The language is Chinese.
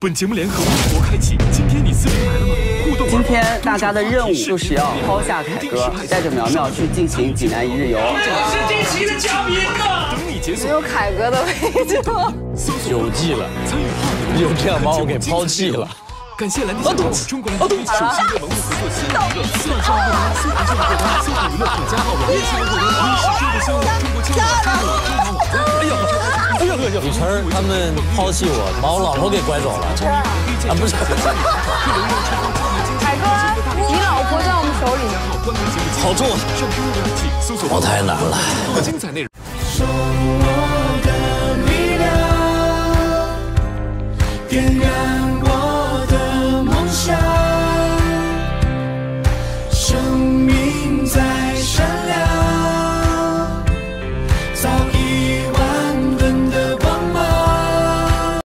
本节目联合微博开启，今天你私密来了吗？互动。今天大家的任务就是要抛下凯哥，带着苗苗去进行济南一日游。我是这期的嘉宾啊！等你结束，只有凯哥的位置。有记了，有这样把我给抛弃了。感谢蓝天小岛、中国蓝天首席业文物合作协议的四万商户、四万商户、四万娱乐厂家、网络商户、中国香港、中国香港、中国网站。哎呀！ 雨辰儿他们抛弃我，把我老婆给拐走了。啊，不是，凯哥，你老婆在我们手里呢。好重啊！跑太难了。